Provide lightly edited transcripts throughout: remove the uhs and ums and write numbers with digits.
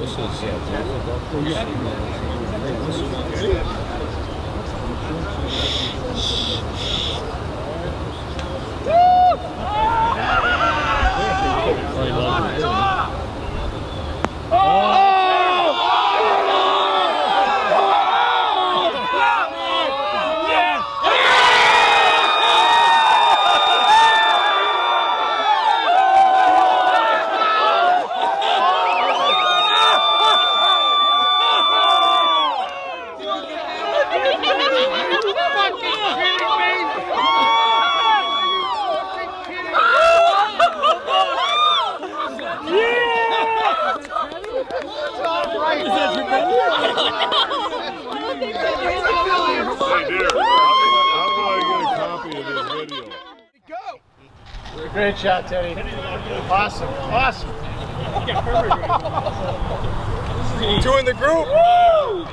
This is great shot, Teddy. Awesome. Awesome. Two in the group. Woo!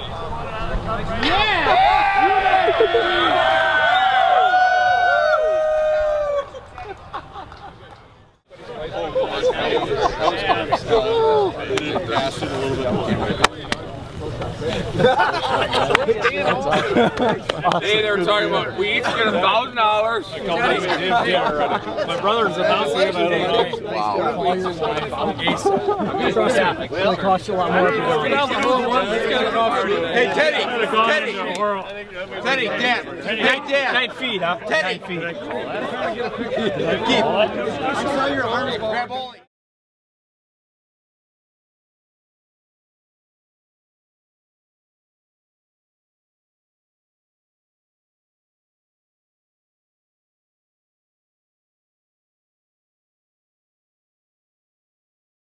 Hey, they were talking about we each get $1,000. My brother's about to get $1,000. It'll cost you a lot more. Hey, Teddy, Dan, 9 feet, huh? Teddy, I saw your arms grab only.